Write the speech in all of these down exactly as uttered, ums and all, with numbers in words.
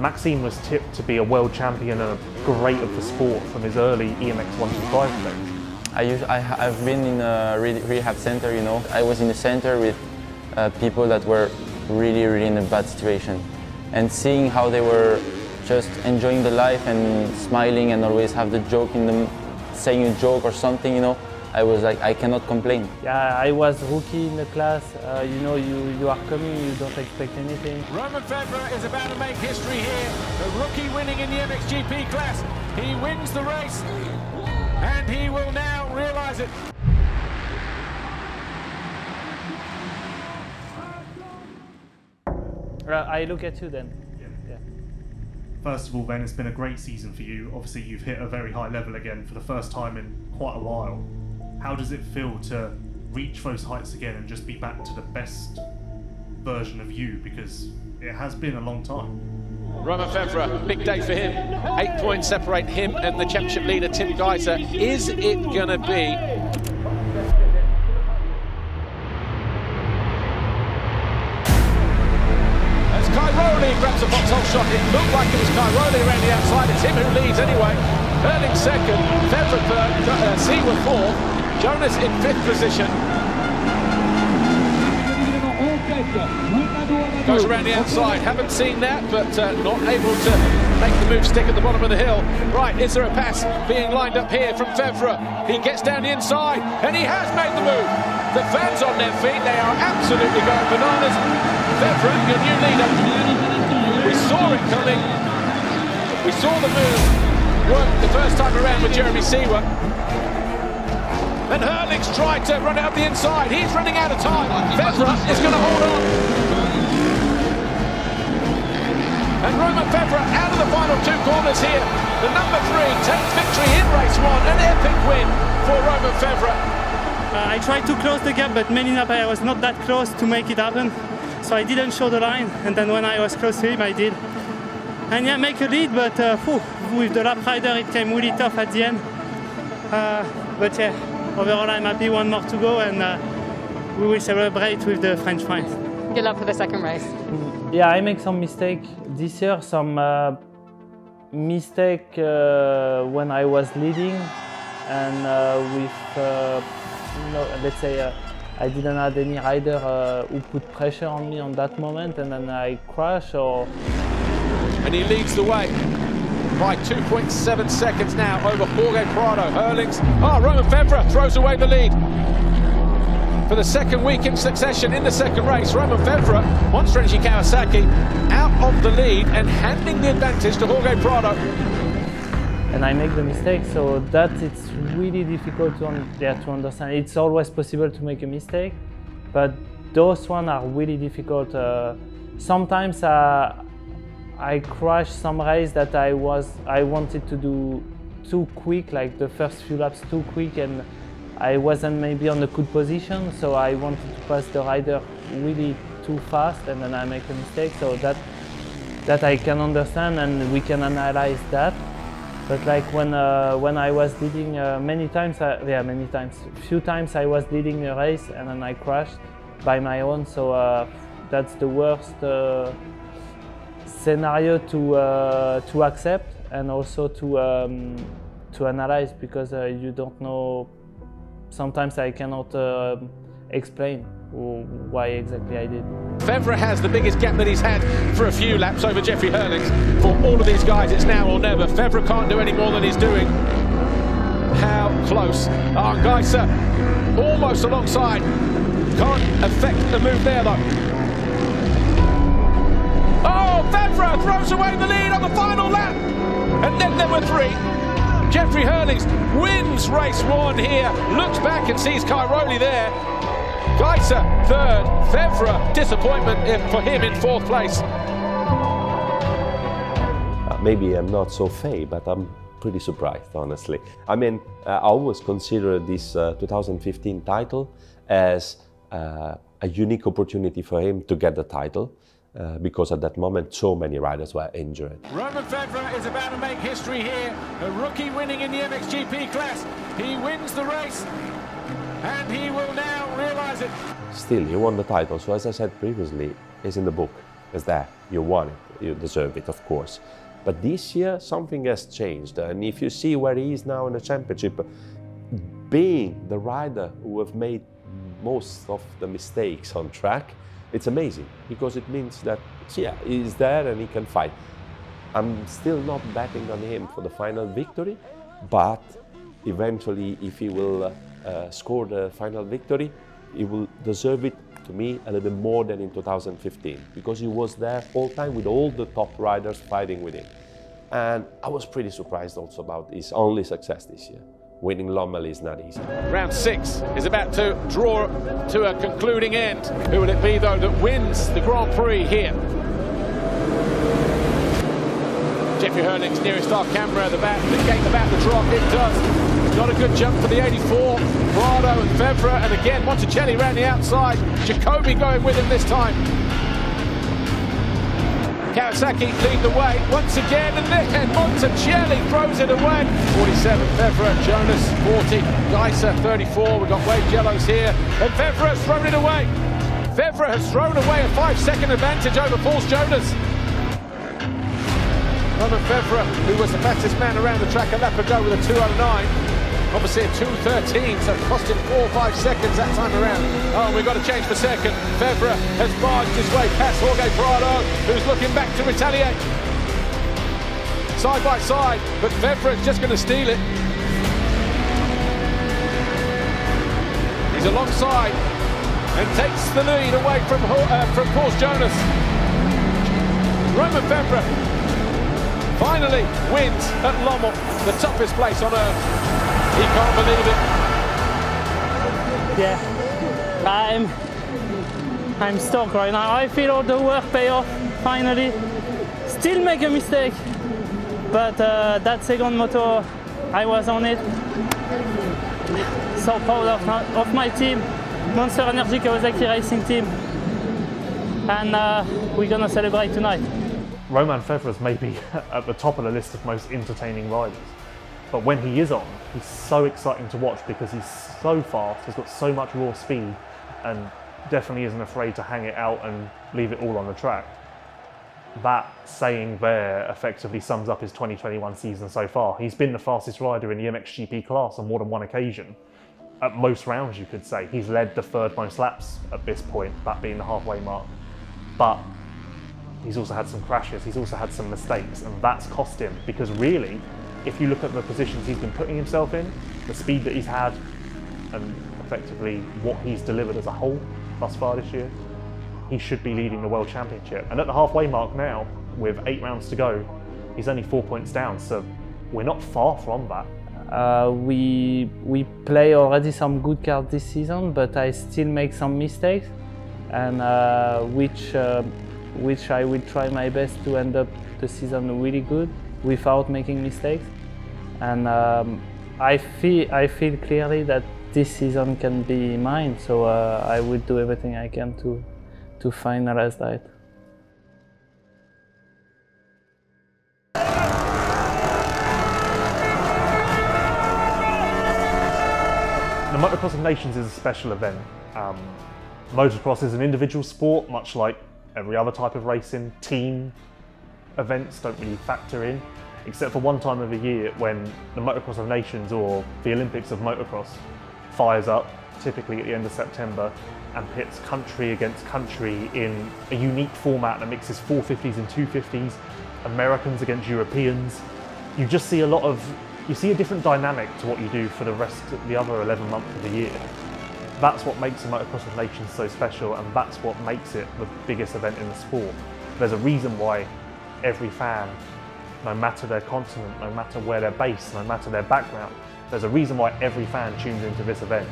Maxime was tipped to be a world champion and a great of the sport from his early E M X one twenty-five days. I used, I, I've been in a re rehab center, you know. I was in the center with uh, people that were really, really in a bad situation. And seeing how they were just enjoying the life and smiling and always have the joke in them, saying a joke or something, you know, I was like, I cannot complain. Yeah, I was rookie in the class. Uh, you know, you, you are coming, you don't expect anything. Romain Febvre is about to make history here. A rookie winning in the M X G P class. He wins the race. And he will now realize it. Right, I look at you then. Yeah. Yeah. First of all then, it's been a great season for you. Obviously you've hit a very high level again for the first time in quite a while. How does it feel to reach those heights again and just be back to the best version of you, because it has been a long time? Romain Febvre, big day for him. Eight points separate him and the championship leader, Tim Gajser. Is it going to be? As Kai Roding grabs a foxhole shot, it looked like it was Kai Roding around the outside. It's him who leads anyway. Herlings second, Febvre third, uh, Seewer fourth, Jonass in fifth position. Goes around the outside, haven't seen that, but uh, not able to make the move stick at the bottom of the hill. Right, is there a pass being lined up here from Febvre? He gets down the inside, and he has made the move. The fans on their feet, they are absolutely going bananas. Febvre, your new leader. We saw it coming. We saw the move work the first time around with Jeremy Seewer. And Herlings tried to run it up the inside. He's running out of time. Febvre is going to hold on. And Romain Febvre out of the final two corners here. The number three takes victory in race one. An epic win for Romain Febvre. Uh, I tried to close the gap, but Melinapa, I was not that close to make it happen. So I didn't show the line. And then when I was close to him, I did. And yeah, make a lead, but uh, whew, with the lap rider, it came really tough at the end. Uh, but yeah. Overall, I'm happy, one more to go, and uh, we will celebrate with the French fans. Good luck for the second race. Yeah, I make some mistake this year, some uh, mistake uh, when I was leading, and uh, with, uh, no, let's say, uh, I didn't have any rider uh, who put pressure on me on that moment, and then I crash or... And he leads the way by two point seven seconds now over Jorge Prado. Herlings, oh, Romain Febvre throws away the lead. For the second week in succession in the second race, Romain Febvre, Monster Energy Kawasaki, out of the lead and handing the advantage to Jorge Prado. And I make the mistake, so that it's really difficult to, un yeah, to understand. It's always possible to make a mistake, but those ones are really difficult. Uh, sometimes uh, I crashed some race that I was I wanted to do too quick, like the first few laps too quick, and I wasn't maybe on a good position, so I wanted to pass the rider really too fast, and then I make a mistake. So that that I can understand and we can analyze that. But like when uh, when I was leading uh, many times, I, yeah, many times, few times I was leading a race and then I crashed by my own. So uh, that's the worst. Uh, scenario to uh, to accept and also to um, to analyze, because uh, you don't know. Sometimes I cannot uh, explain why exactly I did. Febvre has the biggest gap that he's had for a few laps over Jeffrey Herlings. For all of these guys, it's now or never. Febvre can't do any more than he's doing. How close are oh, Gajser? Almost alongside. Can't affect the move there though. Oh, Febvre throws away the lead on the final lap. And then there were three. Jeffrey Herlings wins race one here. Looks back and sees Kai Roding there. Gajser third. Febvre, disappointment for him in fourth place. Uh, maybe I'm not so fey, but I'm pretty surprised, honestly. I mean, uh, I always consider this uh, two thousand fifteen title as uh, a unique opportunity for him to get the title. Uh, because at that moment so many riders were injured. Romain Febvre is about to make history here. A rookie winning in the M X G P class. He wins the race and he will now realise it. Still, he won the title, so as I said previously, it's in the book. It's there, you won it. you deserve it, of course. But this year, something has changed. And if you see where he is now in the championship, being the rider who have made most of the mistakes on track, it's amazing, because it means that, yeah, he's there and he can fight. I'm still not betting on him for the final victory, but eventually, if he will uh, score the final victory, he will deserve it, to me, a little bit more than in two thousand fifteen, because he was there all time with all the top riders fighting with him. And I was pretty surprised also about his only success this year. Winning Lommel is not easy. Round six is about to draw to a concluding end. Who will it be, though, that wins the Grand Prix here? Jeffrey Herlings, nearest our camera, the bat, the gate about the drop, it does. It's not a good jump for the eighty-four. Prado and Febvre, and again, Monticelli ran the outside. Jacobi going with him this time. Kawasaki lead the way once again, and then Monticelli throws it away. forty-seven, Febvre, Jonass, forty, Gajser, thirty-four. We've got wave yellows here, and Febvre has thrown it away. Febvre has thrown away a five-second advantage over Pauls Jonass. Romain Febvre, who was the fastest man around the track a lap ago with a two oh nine, obviously a two thirteen, so it cost him four or five seconds that time around. Oh, we've got to change for second. Febvre has barged his way past Jorge Prado, who's looking back to retaliate. Side by side, but Febvre is just going to steal it. He's alongside and takes the lead away from, uh, from Pauls Jonass. Romain Febvre finally wins at Lommel, the toughest place on earth. He can't believe it. Yeah, I'm, I'm stuck right now. I feel all the work pay off, finally. Still make a mistake, but uh, that second motor, I was on it. So proud of, of my team, Monster Energy Kawasaki Racing Team. And uh, we're gonna celebrate tonight. Romain Febvre is maybe at the top of the list of most entertaining riders. But when he is on, he's so exciting to watch because he's so fast, he's got so much raw speed, and definitely isn't afraid to hang it out and leave it all on the track. That saying there effectively sums up his twenty twenty-one season so far. He's been the fastest rider in the M X G P class on more than one occasion. At most rounds, you could say. He's led the third most laps at this point, that being the halfway mark. But he's also had some crashes, he's also had some mistakes, and that's cost him, because really, if you look at the positions he's been putting himself in, the speed that he's had, and effectively what he's delivered as a whole thus far this year, he should be leading the World Championship. And at the halfway mark now, with eight rounds to go, he's only four points down, so we're not far from that. Uh, we, we play already some good cards this season, but I still make some mistakes, and uh, which, uh, which I will try my best to end up the season really good, without making mistakes. And um, I feel I feel clearly that this season can be mine, so uh, I will do everything I can to to finalize that. The Motocross of Nations is a special event. Um, motocross is an individual sport, much like every other type of racing. Team events don't really factor in, except for one time of the year when the Motocross of Nations, or the Olympics of Motocross, fires up, typically at the end of September, and pits country against country in a unique format that mixes four fifties and two fifties, Americans against Europeans. You just see a lot of, you see a different dynamic to what you do for the rest of the other eleven months of the year. That's what makes the Motocross of Nations so special, and that's what makes it the biggest event in the sport. There's a reason why every fan, no matter their continent, no matter where they're based, no matter their background, there's a reason why every fan tunes into this event.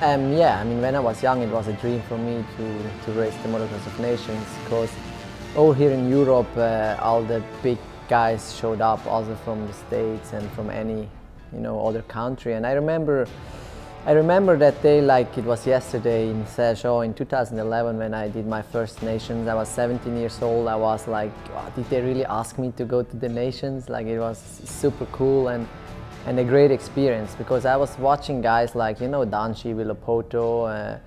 Um, yeah, I mean, when I was young, it was a dream for me to, to race the Motocross of Nations, because all here in Europe, uh, all the big guys showed up, also from the States and from any, you know, other country. And I remember, I remember that day like it was yesterday in Sejong in two thousand eleven when I did my first Nations. I was seventeen years old. I was like, oh, did they really ask me to go to the Nations? Like, it was super cool and, and a great experience, because I was watching guys like, you know, Danchi, Milipoto, uh,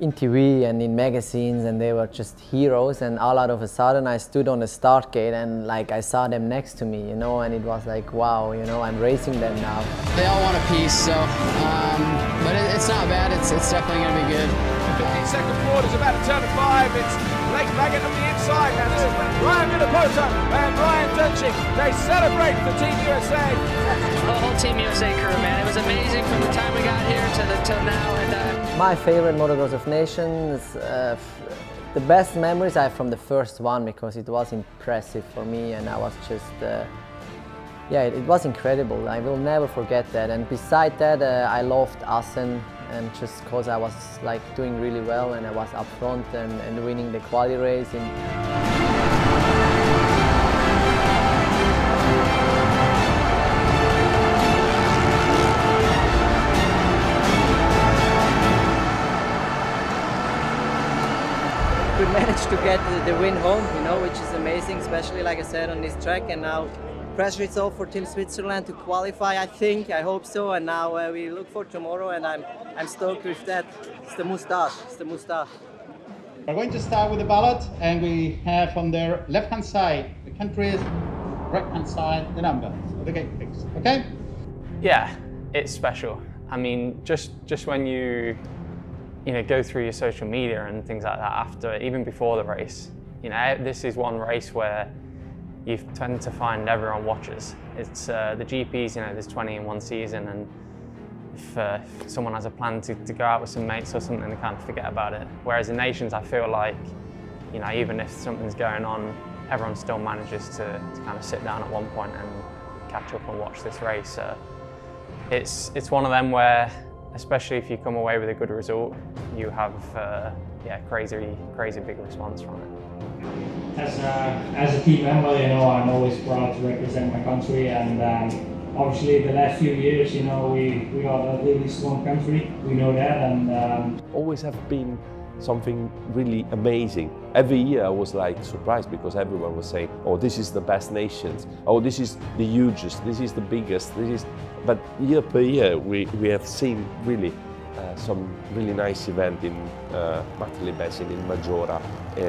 in T V and in magazines, and they were just heroes, and all out of a sudden I stood on the start gate and like I saw them next to me, you know, and it was like, wow, you know, I'm racing them now. They all want a piece, so, um, but it, it's not bad, it's, it's definitely going to be good. fifteen second quarter is about to turn to five, it's Blake Baggett on the inside, and this is Brian Milipoto and Brian Dutchick. They celebrate the Team U S A. The whole Team U S A crew, man, it was amazing from the time we got here to the, till now. And, uh, my favorite Motocross of Nations, uh, the best memories I have from the first one, because it was impressive for me and I was just, uh, yeah, it, it was incredible. I will never forget that. And beside that, uh, I loved Assen, and just because I was like doing really well and I was up front and, and winning the quali race. And we managed to get the win home, you know, which is amazing, especially like I said on this track. And now pressure is off for Team Switzerland to qualify, I think, I hope so. And now uh, we look for tomorrow, and I'm I'm stoked with that. It's the moustache, it's the moustache. We're going to start with the ballot, and we have on their left-hand side the countries, right-hand side the number. So the gate picks, okay? Yeah, it's special. I mean, just just when you. you know, go through your social media and things like that after, even before the race. You know, this is one race where you tend to find everyone watches. It's uh, the G Ps, you know, there's twenty in one season, and if, uh, if someone has a plan to, to go out with some mates or something, they can't forget about it. Whereas in Nations, I feel like, you know, even if something's going on, everyone still manages to, to kind of sit down at one point and catch up and watch this race. So it's, it's one of them where, especially if you come away with a good result, you have uh, yeah, crazy, crazy big response from it. As a, as a team member, you know, I'm always proud to represent my country, and um, obviously the last few years, you know, we, we are a really strong country, we know that. And um... always have been something really amazing. Every year I was like surprised, because everyone was saying, oh, this is the best Nations, oh, this is the hugest, this is the biggest, this is... But year per year we, we have seen really uh, some really nice event in uh, Martelli-Bessin, in Majora, uh,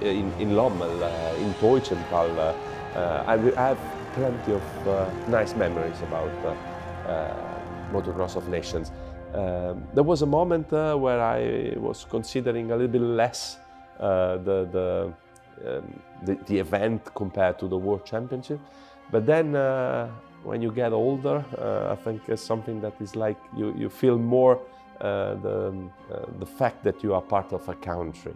in, in Lommel, uh, in Teuschenthal. Uh, uh, I, I have plenty of uh, nice memories about uh, uh, Motocross of Nations. Um, there was a moment uh, where I was considering a little bit less uh, the, the, um, the, the event compared to the World Championship, but then uh, when you get older, uh, I think it's something that is like you, you feel more uh, the, uh, the fact that you are part of a country.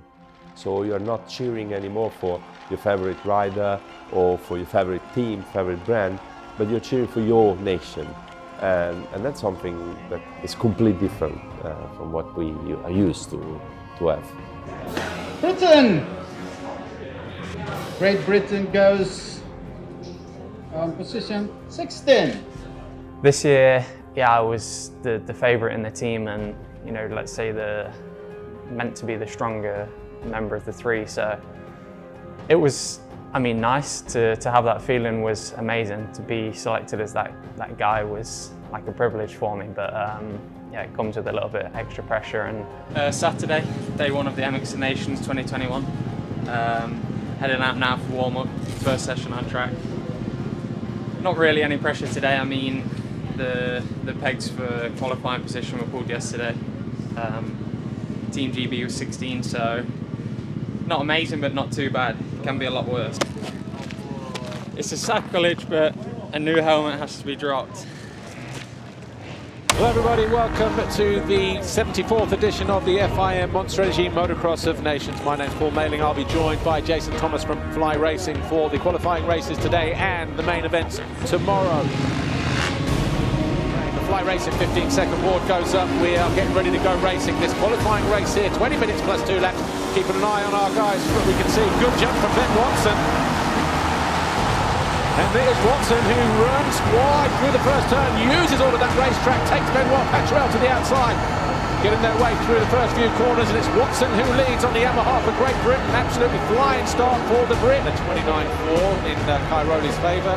So you're not cheering anymore for your favorite rider or for your favorite team, favorite brand, but you're cheering for your nation. And, and that's something that is completely different uh, from what we are used to, to have. Britain! Great Britain goes on position sixteen. This year, yeah, I was the, the favourite in the team, and, you know, let's say the meant to be the stronger member of the three. So it was, I mean, nice to, to have that feeling was amazing. To be selected as that, that guy was like a privilege for me, but um, yeah, it comes with a little bit of extra pressure. And uh, Saturday, day one of the M X Nations twenty twenty-one. Um, heading out now for warm-up, first session on track. Not really any pressure today. I mean, the, the pegs for qualifying position were pulled yesterday. Um, Team G B was sixteen, so not amazing, but not too bad. Can be a lot worse. It's a sacrilege, but a new helmet has to be dropped. Hello everybody, welcome to the seventy-fourth edition of the F I M Monster Energy Motocross of Nations. My name's Paul Maling. I'll be joined by Jason Thomas from Fly Racing for the qualifying races today and the main events tomorrow. Fly Racing fifteen second ward goes up. We are getting ready to go racing this qualifying race here. twenty minutes plus two laps. Keeping an eye on our guys. But we can see good jump from Ben Watson. And there's Watson, who runs wide through the first turn, uses all of that racetrack, takes Benoit Patrel to the outside, getting their way through the first few corners, and it's Watson who leads on the Yamaha for Great Britain. Absolutely flying start for the Brit. A twenty-nine four in uh, Kai Roding's favour.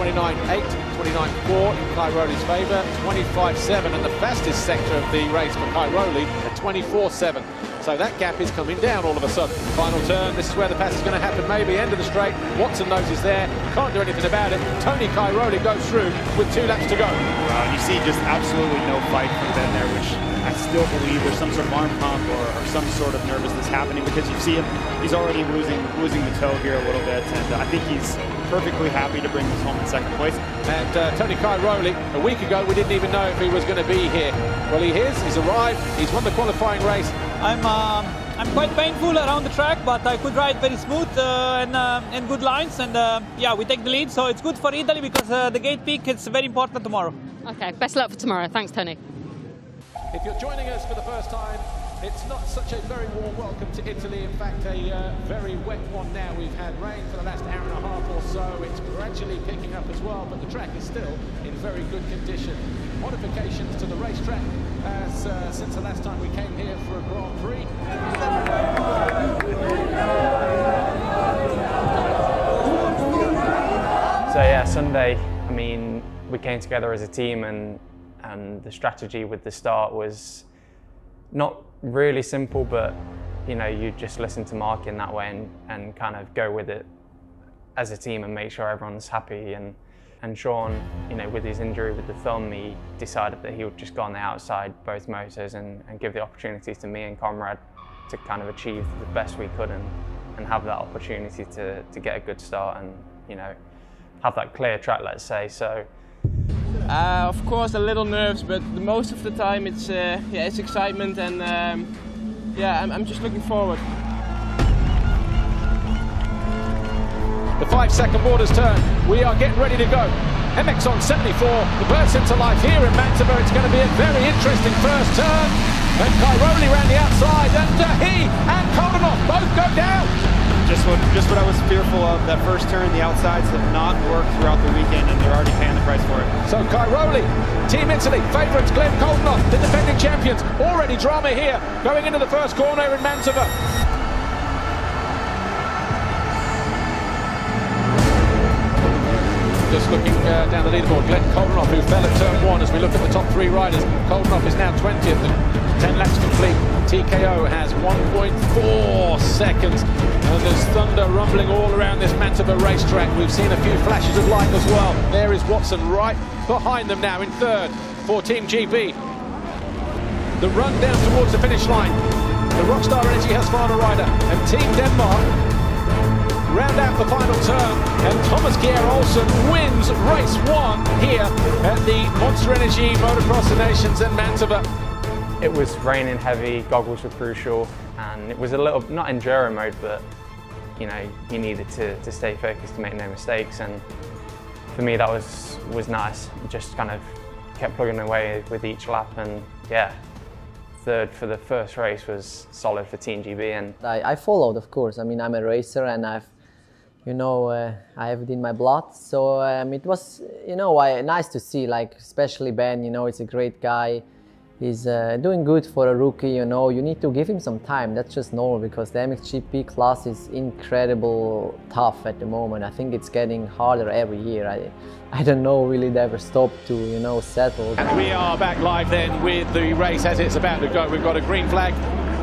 twenty-nine eight. twenty-nine four in Kai Rowley's favour, twenty-five seven, and the fastest sector of the race for Kai Roding at twenty-four seven. So that gap is coming down all of a sudden. Final turn, this is where the pass is going to happen, maybe end of the straight. Watson knows he's there, can't do anything about it. Tony Cairoli goes through with two laps to go. Well, you see just absolutely no fight from Ben there, which I still believe there's some sort of arm pump or, or some sort of nervousness happening, because you see him, he's already losing losing the toe here a little bit, and I think he's perfectly happy to bring this home in second place. And uh, Tony Cairoli, a week ago, we didn't even know if he was going to be here. Well, he is, he's arrived, he's won the qualifying race. I'm uh, I'm quite painful around the track, but I could ride very smooth uh, and, uh, and good lines, and uh, yeah, we take the lead, so it's good for Italy, because uh, the gate peak is very important tomorrow. Okay, best luck for tomorrow. Thanks, Tony. If you're joining us for the first time, it's not such a very warm welcome to Italy. In fact, a uh, very wet one now. We've had rain for the last hour and a half or so. It's gradually picking up as well, but the track is still in very good condition. Modifications to the racetrack as, uh, since the last time we came here for a Grand Prix. So yeah, Sunday, I mean, we came together as a team, and, and the strategy with the start was not really simple, but you know, you just listen to Mark in that way and, and kind of go with it as a team and make sure everyone's happy. And and Sean, you know, with his injury with the thumb, he decided that he would just go on the outside both motors and, and give the opportunity to me and Conrad to kind of achieve the best we could, and, and have that opportunity to, to get a good start and, you know, have that clear track, let's say. So Uh, of course, a little nerves, but most of the time it's uh, yeah, it's excitement, and um, yeah, I'm, I'm just looking forward. The five-second borders turn. We are getting ready to go. M X on seventy-four. The burst into life here in Mantova. It's going to be a very interesting first turn. And Cairoli ran the outside, and uh, he and Coldenhoff both go down. Just what, just what I was fearful of, that first turn, the outsides have not worked throughout the weekend, and they're already paying the price for it. So Cairoli, Team Italy, favourites Glenn Coldenhoff, the defending champions, already drama here, going into the first corner in Mantova. Just looking uh, down the leaderboard, Glenn Coldenhoff, who fell at turn one. As we look at the top three riders, Coldenhoff is now twentieth, and ten laps complete. T K O has one point four seconds. And there's thunder rumbling all around this Mantova racetrack. We've seen a few flashes of light as well. There is Watson right behind them now in third for Team G B. The run down towards the finish line. The Rockstar Energy has found a rider, and Team Denmark round out the final turn, and Thomas Kjer Olsen wins race one here at the Monster Energy Motocross of Nations in Mantova. It was raining heavy, goggles were crucial, and it was a little, not enduro mode, but you know, you needed to, to stay focused to make no mistakes, and for me that was, was nice. Just kind of kept plugging away with each lap, and yeah, third for the first race was solid for Team G B. And I, I followed, of course. I mean, I'm a racer, and I've, you know, uh, I have it in my blood, so um, it was, you know, I, nice to see, like, especially Ben, you know, he's a great guy. He's uh, doing good for a rookie, you know. You need to give him some time, that's just normal, because the M X G P class is incredible tough at the moment. I think it's getting harder every year. I, I don't know, will it ever stop to, you know, settle. And we are back live then with the race as it's about to go. We've got a green flag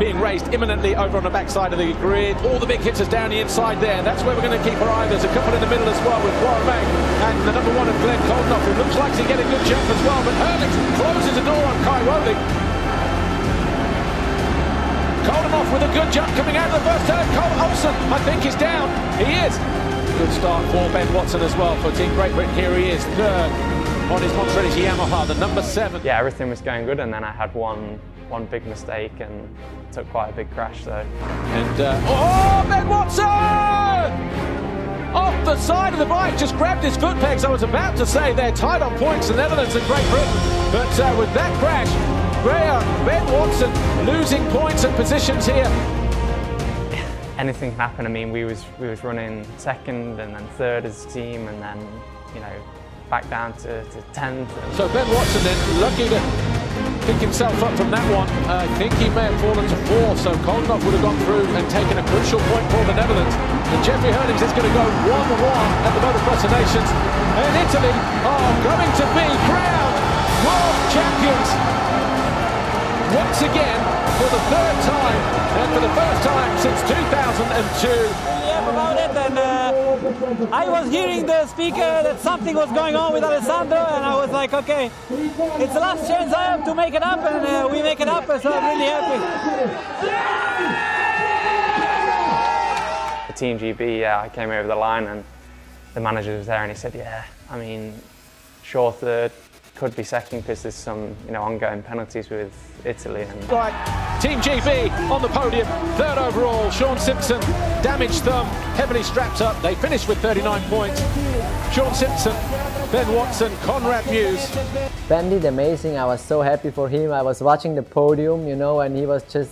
being raised imminently over on the backside of the grid. All the big hitters down the inside there. That's where we're going to keep our eye. There's a couple in the middle as well with Romain and the number one of Glenn Coldenhoff, who looks like he's getting a good jump as well. But Herlings closes the door on Cairoli. Coldenhoff with a good jump coming out of the first turn. Cole Olsen, I think, is down. He is. Good start for Ben Watson as well for Team Great Britain. Here he is, third on his Monster Energy Yamaha, the number seven. Yeah, everything was going good, and then I had one. One big mistake and took quite a big crash though. And uh, oh, Ben Watson! Off the side of the bike, just grabbed his foot pegs. I was about to say they're tied on points, the Netherlands and Great Britain, but uh, with that crash, Ben Watson losing points and positions here. Anything can happen. I mean, we was we was running second and then third as a team, and then you know back down to, to tenth. So Ben Watson then lucky to pick himself up from that one. Uh, I think he may have fallen to fourth, so Coldenhoff would have gone through and taken a crucial point for the Netherlands. And Jeffrey Herlings is going to go one one at the Motocross of Nations. And Italy are going to be crowned world champions once again for the third time. since two thousand two. Yeah, about it, and uh, I was hearing the speaker that something was going on with Alessandro, and I was like, okay, it's the last chance I have to make it up, and uh, we make it up, so I'm really happy. The Team G B, yeah, I came over the line, and the manager was there, and he said, yeah, I mean, sure, third, could be second because there's some, you know, ongoing penalties with Italy. And right, Team G B on the podium, third overall. Sean Simpson, damaged thumb, heavily strapped up. They finished with thirty-nine points. Sean Simpson, Ben Watson, Conrad Muse. Ben did amazing. I was so happy for him. I was watching the podium, you know, and he was just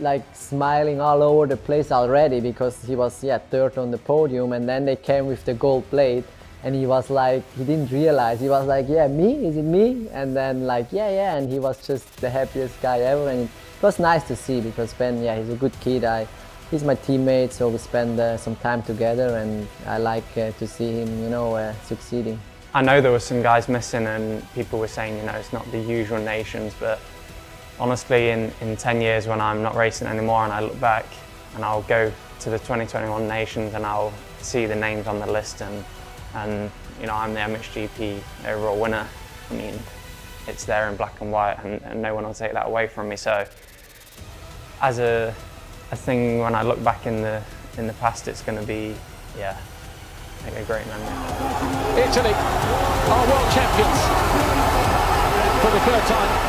like smiling all over the place already because he was, yeah, third on the podium, and then they came with the gold plate. And he was like, he didn't realize, he was like, yeah, me? Is it me? And then like, yeah, yeah, and he was just the happiest guy ever. And it was nice to see because Ben, yeah, he's a good kid. I, he's my teammate, so we spend uh, some time together, and I like uh, to see him, you know, uh, succeeding. I know there were some guys missing, and people were saying, you know, it's not the usual nations, but honestly, in, in ten years when I'm not racing anymore and I look back and I'll go to the twenty twenty-one nations and I'll see the names on the list, and and you know, I'm the M X G P overall winner. I mean, it's there in black and white, and, and no one will take that away from me. So, as a, a thing, when I look back in the in the past, it's going to be, yeah, like a great memory. Italy are world champions for the third time.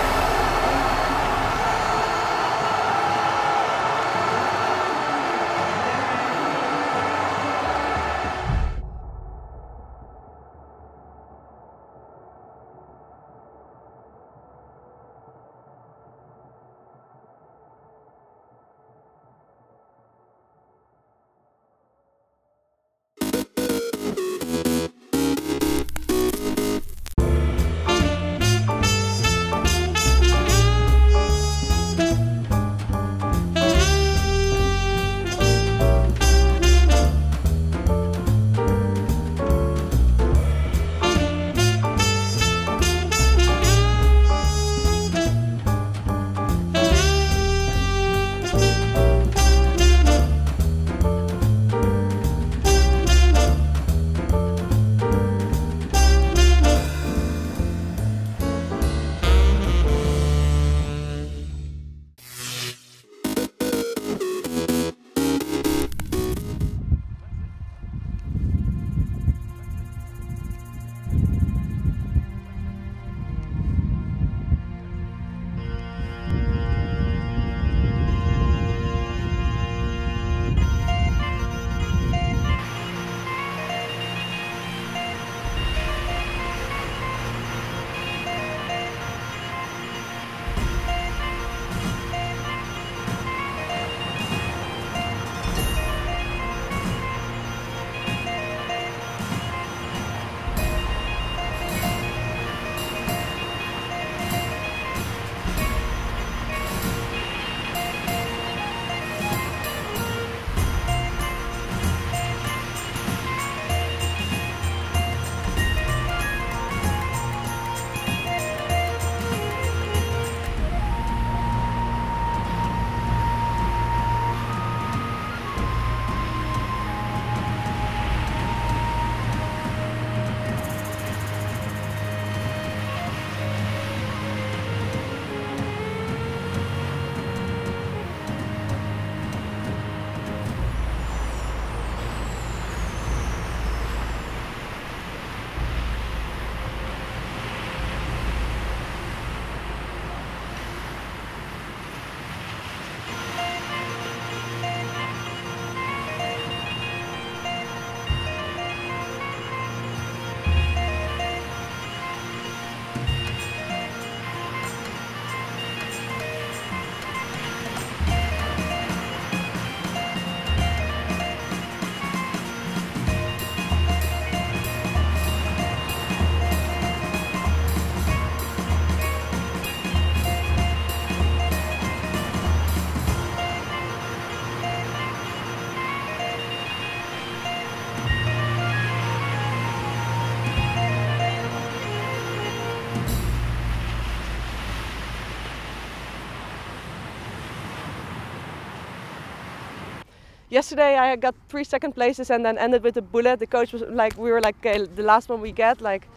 yesterday I got three second places and then ended with a bullet. The coach was like, we were like, okay, the last one we get, like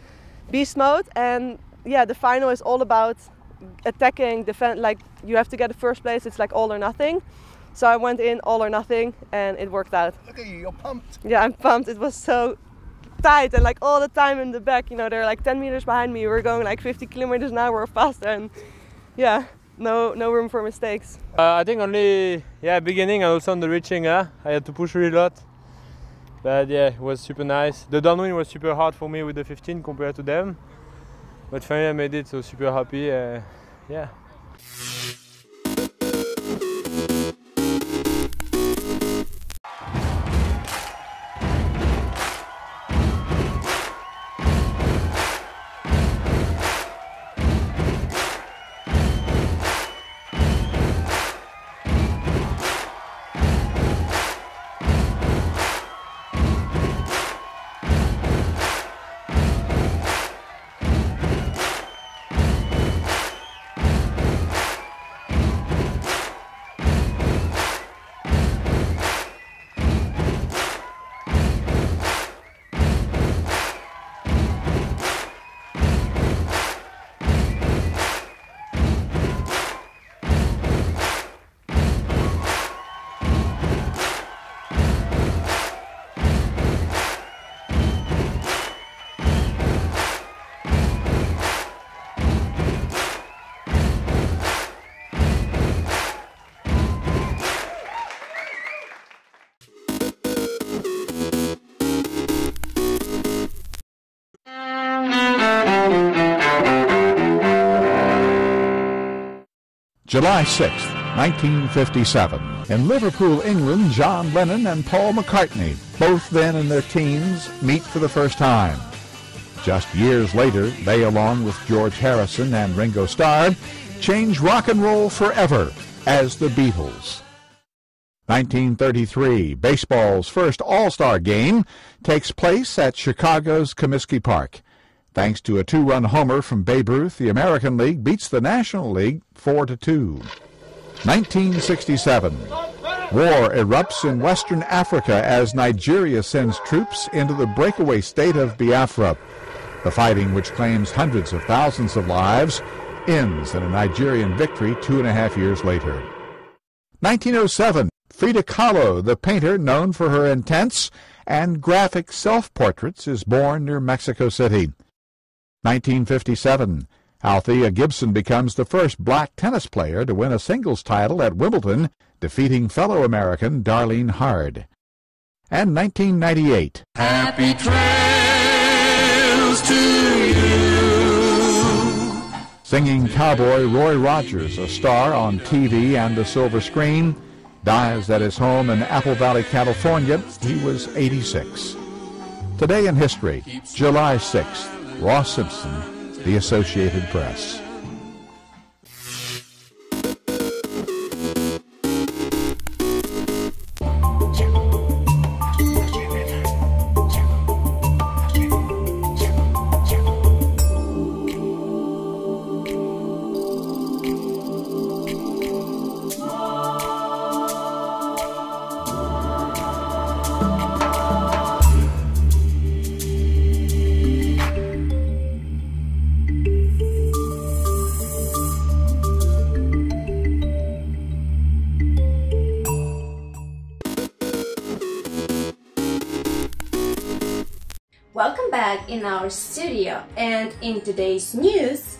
beast mode. And yeah, the final is all about attacking, defend, like you have to get the first place. It's like all or nothing. So I went in all or nothing and it worked out. Look at you, you're pumped. Yeah, I'm pumped. It was so tight and like all the time in the back, you know, they're like ten meters behind me. We're going like fifty kilometers an hour faster and yeah, no no room for mistakes. Uh, I think only, yeah, beginning and also on the reaching, uh, I had to push really a lot. But yeah, it was super nice. The downwind was super hard for me with the fifteen compared to them. But finally I made it, so super happy, uh, yeah. July sixth, nineteen fifty-seven. In Liverpool, England, John Lennon and Paul McCartney, both then in their teens, meet for the first time. Just years later, they, along with George Harrison and Ringo Starr, change rock and roll forever as the Beatles. nineteen thirty-three, baseball's first All-Star game takes place at Chicago's Comiskey Park. Thanks to a two-run homer from Babe Ruth, the American League beats the National League four to two. nineteen sixty-seven. War erupts in Western Africa as Nigeria sends troops into the breakaway state of Biafra. The fighting, which claims hundreds of thousands of lives, ends in a Nigerian victory two and a half years later. nineteen oh seven. Frida Kahlo, the painter known for her intense and graphic self-portraits, is born near Mexico City. nineteen fifty-seven, Althea Gibson becomes the first black tennis player to win a singles title at Wimbledon, defeating fellow American Darlene Hard. And nineteen ninety-eight. Happy trails to you. Singing cowboy Roy Rogers, a star on T V and the silver screen, dies at his home in Apple Valley, California. He was eighty-six. Today in history, July sixth. Ross Simpson, The Associated Press. Welcome back in our studio, and in today's news,